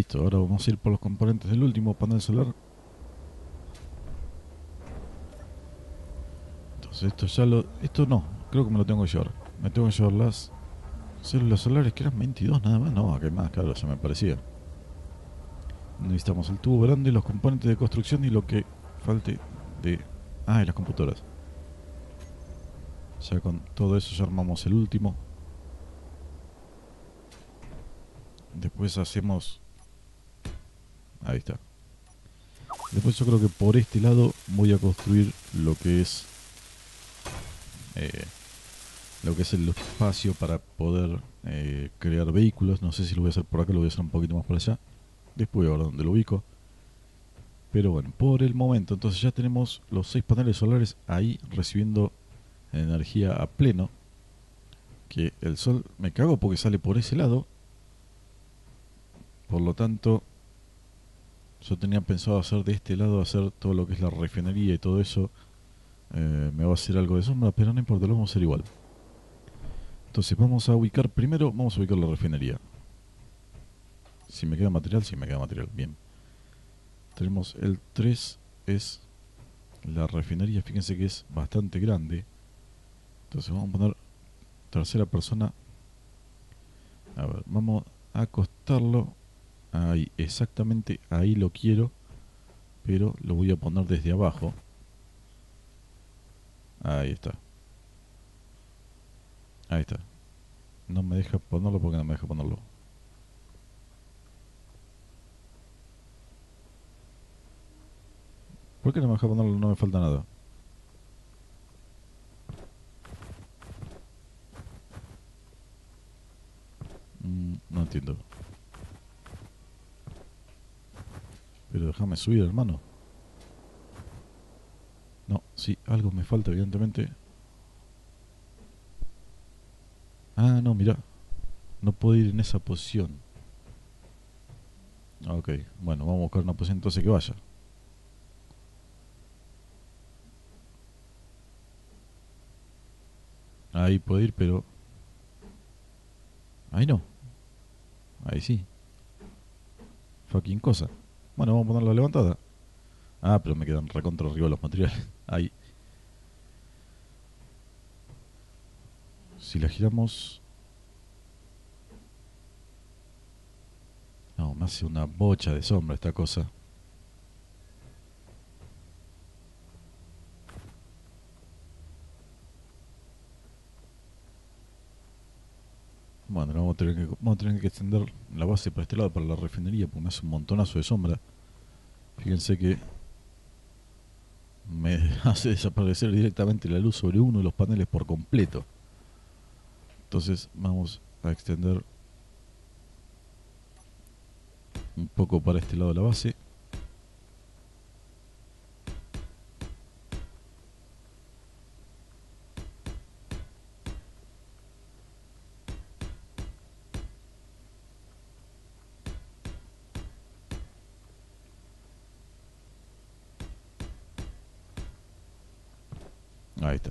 Listo, ahora vamos a ir por los componentes del último panel solar. Entonces esto ya lo... Esto no, creo que me lo tengo que llevar. Me tengo que llevar las células solares, que eran 22 nada más. No, que más, claro, ya me parecía. Necesitamos el tubo grande, los componentes de construcción y lo que falte de... Ah, y las computadoras. Ya con todo eso ya armamos el último. Después hacemos... Ahí está. Después yo creo que por este lado voy a construir lo que es... el espacio para poder crear vehículos. No sé si lo voy a hacer por acá, lo voy a hacer un poquito más por allá. Después voy a ver dónde lo ubico. Pero bueno, por el momento. Entonces ya tenemos los 6 paneles solares ahí recibiendo energía a pleno. Que el sol me cago porque sale por ese lado. Por lo tanto, yo tenía pensado hacer de este lado, hacer todo lo que es la refinería y todo eso. Me va a hacer algo de sombra, pero no importa, lo vamos a hacer igual. Entonces vamos a ubicar primero, vamos a ubicar la refinería. Si me queda material, si me queda material, bien. Tenemos el 3, es la refinería, fíjense que es bastante grande. Entonces vamos a poner tercera persona. A ver, vamos a acostarlo. Ahí, exactamente ahí lo quiero, pero lo voy a poner desde abajo. Ahí está. Ahí está. No me deja ponerlo porque no me deja ponerlo. ¿Por qué no me deja ponerlo? No me falta nada. No entiendo. Pero déjame subir, hermano. No, sí, algo me falta, evidentemente. Ah, no, mirá. No puedo ir en esa posición. Ok, bueno, vamos a buscar una posición entonces que vaya. Ahí puedo ir, pero... Ahí no. Ahí sí. Fucking cosa. Bueno, vamos a ponerla levantada. Ah, pero me quedan recontra arriba los materiales. Ahí. Si la giramos... No, me hace una bocha de sombra esta cosa. Bueno, vamos a tener que extender la base para este lado, para la refinería, porque me hace un montonazo de sombra. Fíjense que... me hace desaparecer directamente la luz sobre uno de los paneles por completo. Entonces vamos a extender un poco para este lado de la base. Ahí está.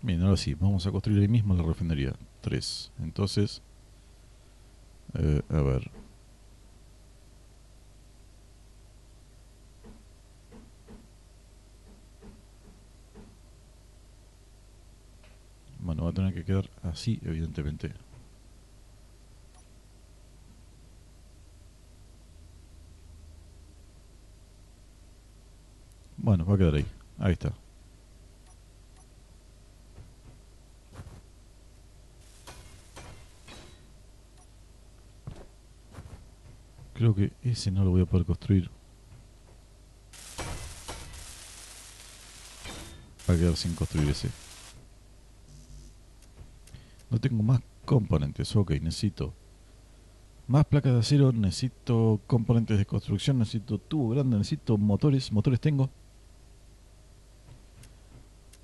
Bien, ahora sí, vamos a construir ahí mismo la refinería 3. Entonces, a ver. Bueno, va a tener que quedar así, evidentemente. Bueno, va a quedar ahí. Ahí está. Creo que ese no lo voy a poder construir. Va a quedar sin construir ese. No tengo más componentes, ok, necesito más placas de acero, necesito componentes de construcción, necesito tubo grande, necesito motores, tengo.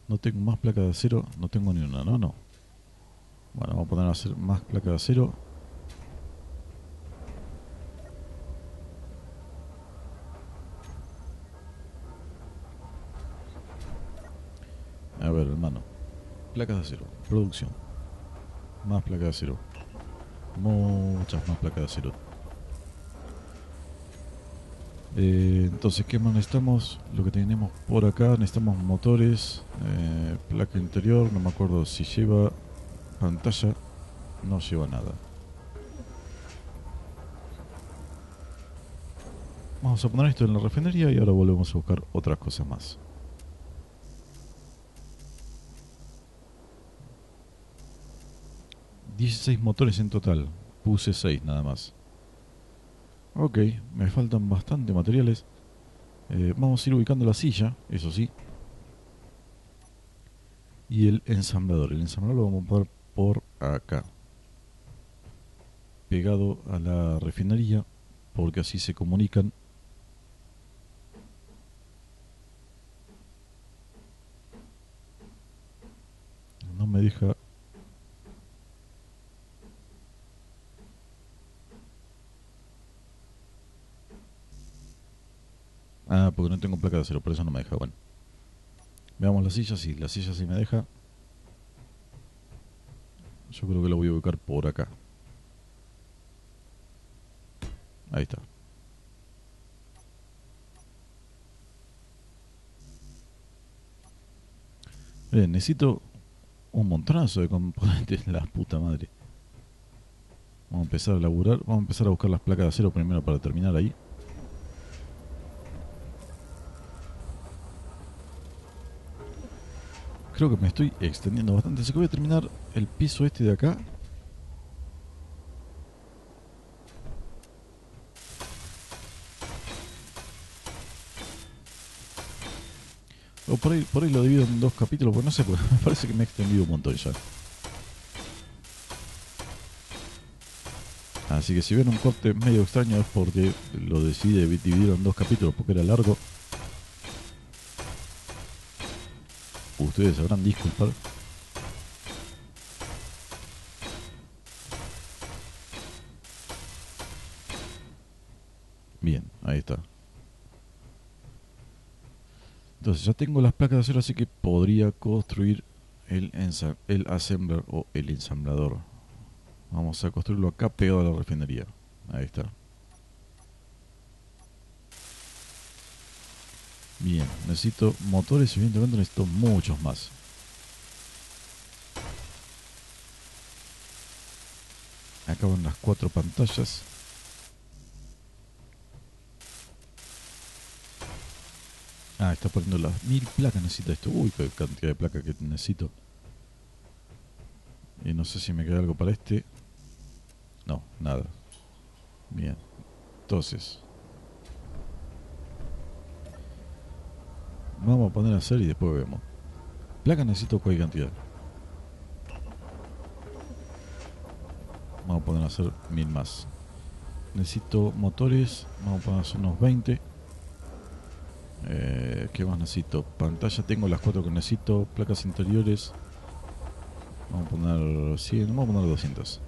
No tengo más placas de acero, no tengo ni una, no. Bueno, vamos a poner a hacer más placas de acero. ver, hermano. Placas de acero. Producción. Más placas de acero. Muchas más placas de acero. Entonces, ¿qué más necesitamos? Lo que tenemos por acá, necesitamos motores, placa interior, no me acuerdo si lleva pantalla, no lleva nada. Vamos a poner esto en la refinería y ahora volvemos a buscar otras cosas más. ...16 motores en total, puse 6 nada más. Ok, me faltan bastante materiales. Vamos a ir ubicando la silla, eso sí. Y el ensamblador. El ensamblador lo vamos a poner por acá. Pegado a la refinería, porque así se comunican. No me deja... Ah, porque no tengo placa de acero, por eso no me deja, bueno. Veamos la silla sí me deja. Yo creo que la voy a ubicar por acá. Ahí está. Bien, necesito un montonazo de componentes, la puta madre. Vamos a empezar a laburar, vamos a empezar a buscar las placas de acero primero para terminar ahí. Creo que me estoy extendiendo bastante, así que voy a terminar el piso este de acá. O por ahí lo divido en dos capítulos, porque no sé, porque me parece que me he extendido un montón ya. Así que si ven un corte medio extraño es porque lo decidí dividir en dos capítulos, porque era largo. Ustedes sabrán disculpar. Bien, ahí está. Entonces ya tengo las placas de acero, así que podría construir el assembler o el ensamblador. Vamos a construirlo acá pegado a la refinería. Ahí está. Bien, necesito motores, evidentemente necesito muchos más. Acá van las 4 pantallas. Ah, está poniendo las 1000 placas, necesita esto. Uy, qué cantidad de placas que necesito. Y no sé si me queda algo para este. No, nada. Bien, entonces... Vamos a poner a hacer y después vemos. Placa necesito cualquier cantidad. Vamos a poner a hacer 1000 más. Necesito motores. Vamos a poner a hacer unos 20. ¿Qué más necesito? Pantalla, tengo las 4 que necesito. Placas interiores. Vamos a poner 100. Vamos a poner 200.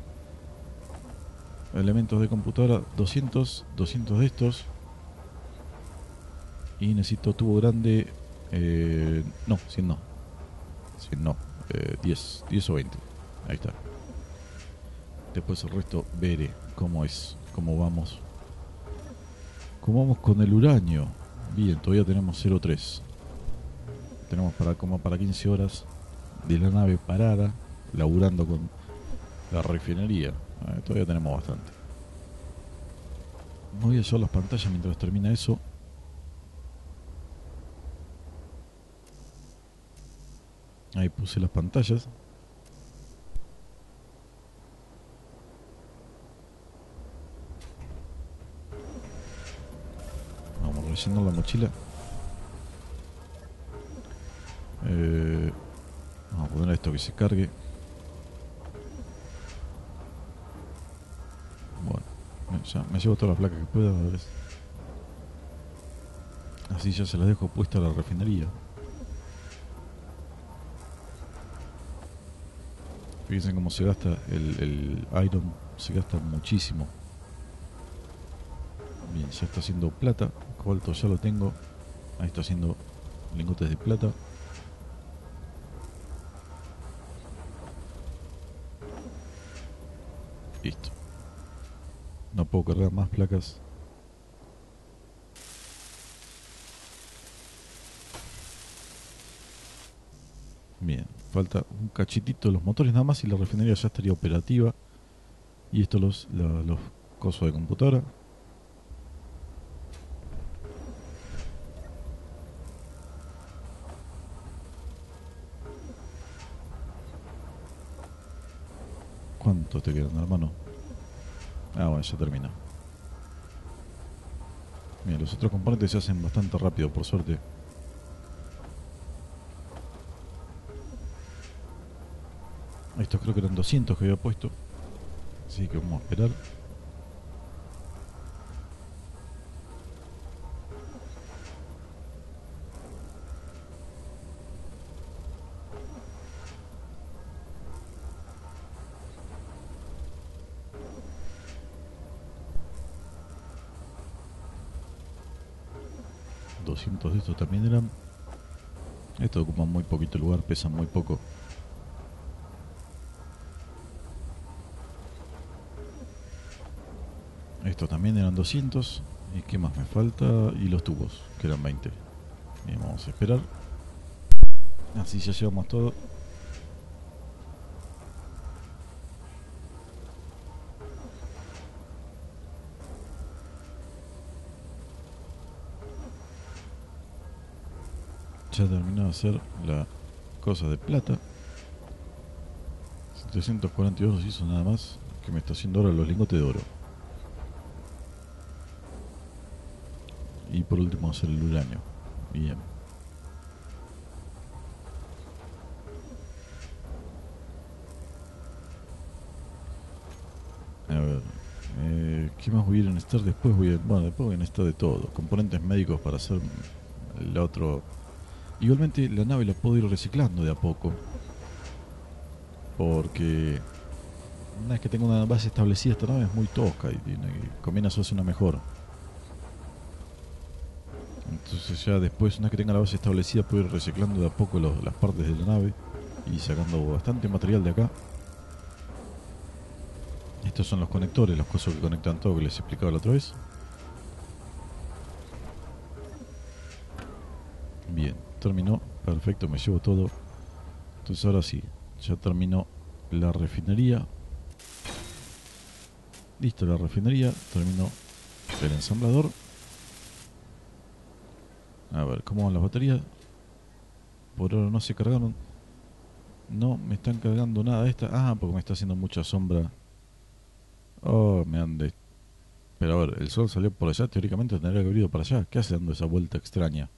Elementos de computadora. 200. 200 de estos. Y necesito tubo grande... no, 100 no. 100 no. 10 o 20. Ahí está. Después el resto veré cómo es. Cómo vamos. Cómo vamos con el uranio. Bien, todavía tenemos 0.3. Tenemos para como para 15 horas de la nave parada, laburando con la refinería. Todavía tenemos bastante. Voy a llevar las pantallas mientras termina eso. Ahí puse las pantallas. Vamos a rellenar la mochila. Vamos a poner esto que se cargue. Bueno, ya me llevo todas las placas que pueda. Así ya se las dejo puestas a la refinería. Fíjense cómo se gasta el iron, se gasta muchísimo. Bien, ya está haciendo plata, cobalto ya lo tengo. Ahí está haciendo lingotes de plata. Listo. No puedo cargar más placas. Bien, falta un cachitito de los motores nada más y la refinería ya estaría operativa. Y esto los cosos de computadora. ¿Cuánto te quedan, hermano? Ah, bueno, ya termina. Mira, los otros componentes se hacen bastante rápido, por suerte. Estos creo que eran 200 que había puesto. Así que vamos a esperar. De estos también eran. Estos ocupan muy poquito lugar, pesan muy poco. Estos también eran 200. ¿Y qué más me falta? Y los tubos, que eran 20. Bien, vamos a esperar. Así ya llevamos todo. Ya terminó de hacer la cosa de plata. 742 nos hizo nada más. Que me está haciendo ahora los lingotes de oro. Y por último hacer el uranio. Bien. A ver, ¿qué más voy a necesitar después? Bueno, después voy a necesitar de todo. Componentes médicos para hacer el otro. Igualmente la nave la puedo ir reciclando de a poco, porque una vez que tengo una base establecida, esta nave es muy tosca y conviene hacerse una mejor. Entonces ya después, una vez que tenga la base establecida, puedo ir reciclando de a poco las partes de la nave y sacando bastante material de acá. Estos son los conectores, las cosas que conectan todo, que les explicaba la otra vez. Bien. Terminó, perfecto, me llevo todo. Entonces ahora sí, ya terminó la refinería. Listo la refinería, terminó el ensamblador. A ver, ¿cómo van las baterías? Por ahora no se cargaron. No me están cargando nada esta. Ah, porque me está haciendo mucha sombra. Oh, me ande. Pero a ver, el sol salió por allá, teóricamente tendría que haber ido para allá. ¿Qué hace dando esa vuelta extraña?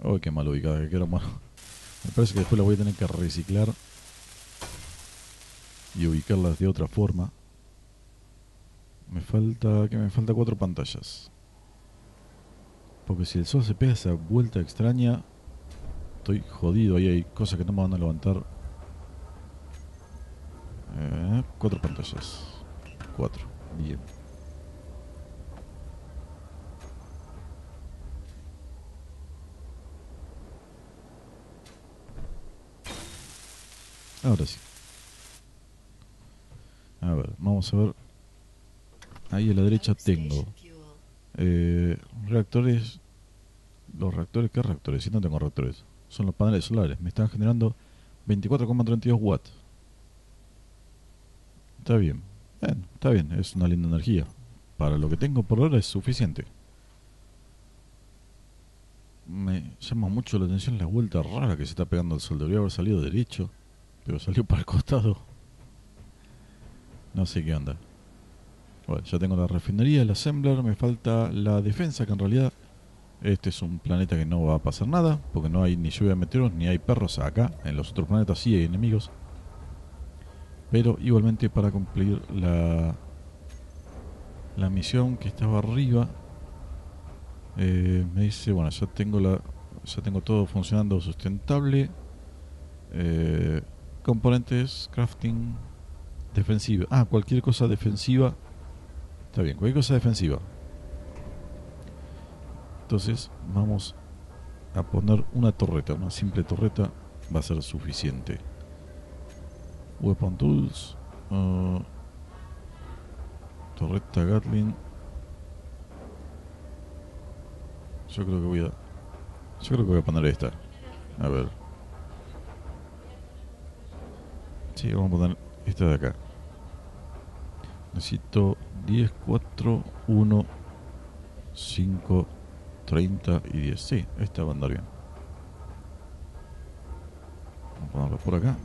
Oh, qué mal ubicada que quedaron. Me parece que después las voy a tener que reciclar y ubicarlas de otra forma. Me falta... ¿qué me falta? 4 pantallas. Porque si el sol se pega esa vuelta extraña, estoy jodido. Ahí hay cosas que no me van a levantar. 4 pantallas. 4. Bien. Ahora sí. A ver, vamos a ver. Ahí a la derecha tengo reactores. Los reactores, ¿qué reactores? Si no tengo reactores. Son los paneles solares. Me están generando 24,32 watts. Está bien. Bueno, está bien. Es una linda energía. Para lo que tengo por ahora es suficiente. Me llama mucho la atención la vuelta rara que se está pegando el sol. Debería haber salido derecho, pero salió para el costado. No sé qué onda. Bueno, ya tengo la refinería, el assembler. Me falta la defensa, que en realidad este es un planeta que no va a pasar nada, porque no hay ni lluvia de meteoros ni hay perros acá. En los otros planetas sí hay enemigos, pero igualmente para cumplir la misión que estaba arriba, me dice, bueno, ya tengo todo funcionando sustentable. Componentes, crafting, defensiva. Ah, cualquier cosa defensiva. Está bien, cualquier cosa defensiva. Entonces vamos a poner una torreta. Una simple torreta va a ser suficiente. Weapon tools. Torreta Gatlin. Yo creo que voy a poner esta. A ver. Sí, vamos a poner esta de acá. Necesito 10, 4, 1, 5, 30 y 10. Sí, esta va a andar bien. Vamos a ponerla por acá.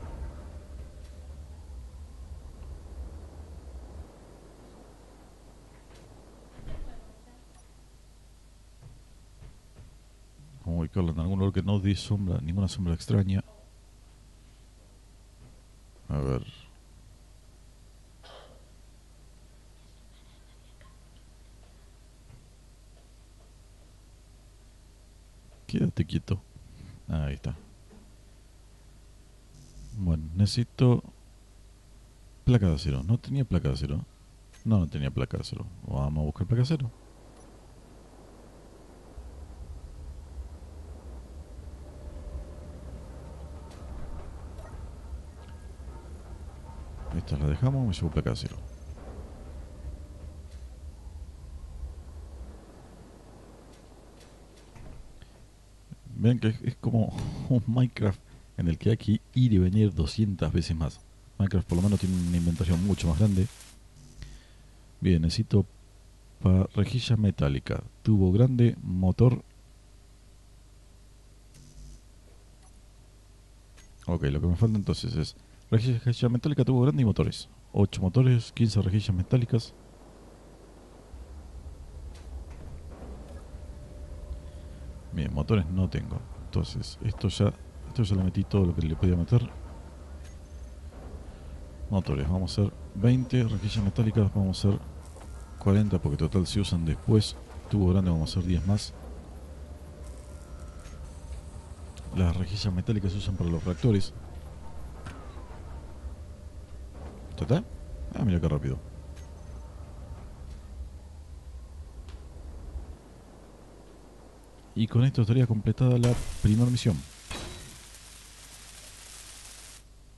Vamos a ubicarla en algún lugar que no dé sombra, ninguna sombra extraña. A ver. Quédate quieto. Ahí está. Bueno, necesito placa de acero. ¿No tenía placa de acero? No, no tenía placa de acero. Vamos a buscar placa de acero. Estas las dejamos, me llevo placa de acero. Ven que es como un Minecraft en el que hay que ir y venir 200 veces más. Minecraft por lo menos tiene un inventario mucho más grande. Bien, necesito rejilla metálica, tubo grande, motor. Ok, lo que me falta entonces es rejilla metálica, tubo grande y motores. 8 motores, 15 rejillas metálicas. Bien, motores no tengo. Entonces, esto ya le metí todo lo que le podía meter. Motores, vamos a hacer 20. Rejillas metálicas, vamos a hacer 40 porque total se usan después. Tubo grande, vamos a hacer 10 más. Las rejillas metálicas se usan para los reactores. ¿Está? Ah, mira qué rápido. Y con esto estaría completada la primera misión.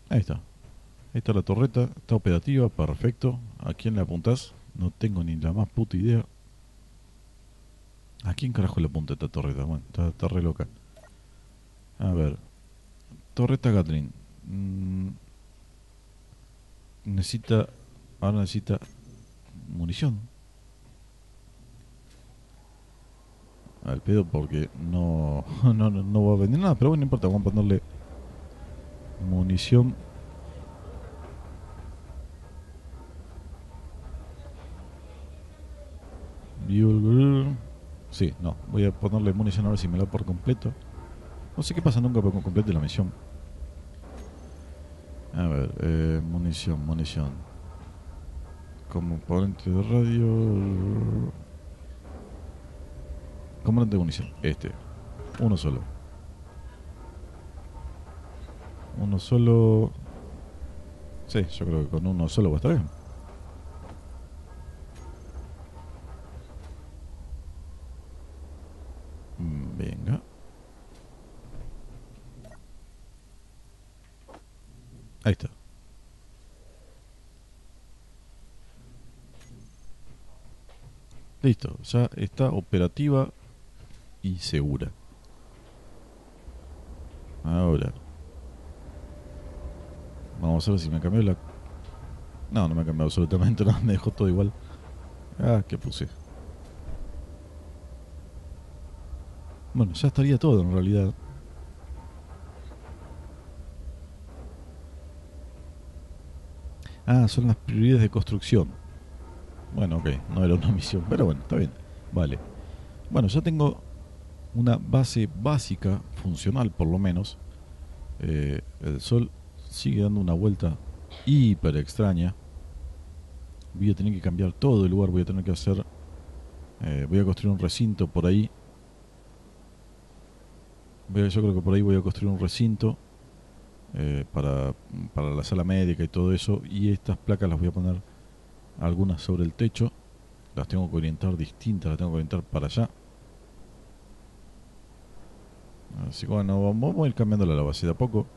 Ahí está. Ahí está la torreta. Está operativa, perfecto. ¿A quién le apuntás? No tengo ni la más puta idea. ¿A quién carajo le apunta esta torreta? Bueno, está re loca. A ver. Torreta Gatlin. Ahora necesita munición. Al pedo porque no va a vender nada, pero bueno, no importa, vamos a ponerle munición. Sí, no, voy a ponerle munición a ver si me la por completo. No sé qué pasa nunca por completo la misión. A ver, munición. Componente de radio. Componente de munición, este. Uno solo. Sí, yo creo que con uno solo va a estar bien. Venga. Ahí está. Listo, ya está operativa y segura. Ahora. Vamos a ver si me cambió la... No, no me ha cambiado absolutamente nada, me dejó todo igual. Ah, ¿qué puse? Bueno, ya estaría todo en realidad. Ah, son las prioridades de construcción. Bueno, ok, no era una misión, pero bueno, está bien. Vale. Bueno, ya tengo una base básica, funcional por lo menos. El sol sigue dando una vuelta hiper extraña. Voy a tener que cambiar todo el lugar, voy a tener que hacer... voy a construir un recinto por ahí. Yo creo que por ahí voy a construir un recinto. Para la sala médica y todo eso. Y estas placas las voy a poner algunas sobre el techo. Las tengo que orientar distintas, las tengo que orientar para allá. Así que bueno, vamos a ir cambiando la base de a poco.